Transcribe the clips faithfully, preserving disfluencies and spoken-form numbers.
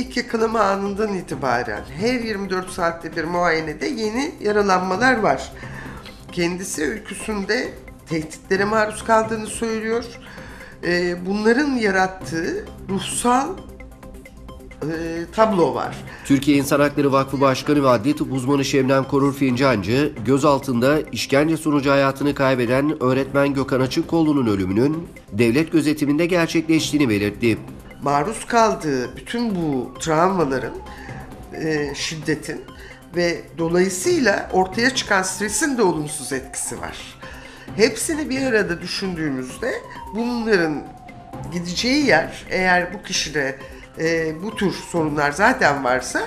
ilk yakılama anından itibaren her yirmi dört saatte bir muayenede yeni yaralanmalar var. Kendisi ülküsünde tehditlere maruz kaldığını söylüyor. Bunların yarattığı ruhsal e, tablo var. Türkiye İnsan Hakları Vakfı Başkanı ve Adli Tıp Uzmanı Şebnem Korur Fincancı, gözaltında işkence sonucu hayatını kaybeden öğretmen Gökhan Açıkkollu'nun ölümünün devlet gözetiminde gerçekleştiğini belirtti. Maruz kaldığı bütün bu travmaların, e, şiddetin ve dolayısıyla ortaya çıkan stresin de olumsuz etkisi var. Hepsini bir arada düşündüğümüzde bunların gideceği yer, eğer bu kişide e, bu tür sorunlar zaten varsa,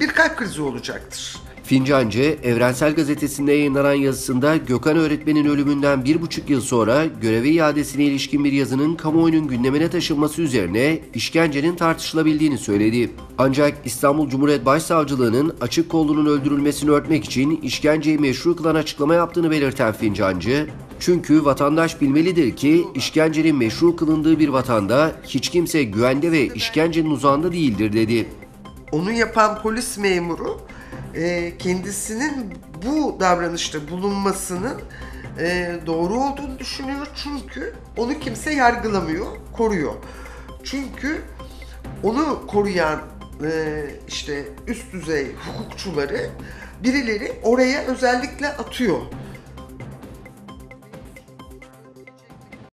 bir kalp krizi olacaktır. Fincancı, Evrensel Gazetesi'nde yayınlanan yazısında Gökhan öğretmenin ölümünden bir buçuk yıl sonra göreve iadesine ilişkin bir yazının kamuoyunun gündemine taşınması üzerine işkencenin tartışılabildiğini söyledi. Ancak İstanbul Cumhuriyet Başsavcılığı'nın Açıkkollu'nun öldürülmesini örtmek için işkenceyi meşru kılan açıklama yaptığını belirten Fincancı, "Çünkü vatandaş bilmelidir ki işkencenin meşru kılındığı bir vatanda hiç kimse güvende ve işkencenin uzağında değildir." dedi. Onu yapan polis memuru kendisinin bu davranışta bulunmasının doğru olduğunu düşünüyor, çünkü onu kimse yargılamıyor, koruyor. Çünkü onu koruyan işte üst düzey hukukçuları, birileri oraya özellikle atıyor.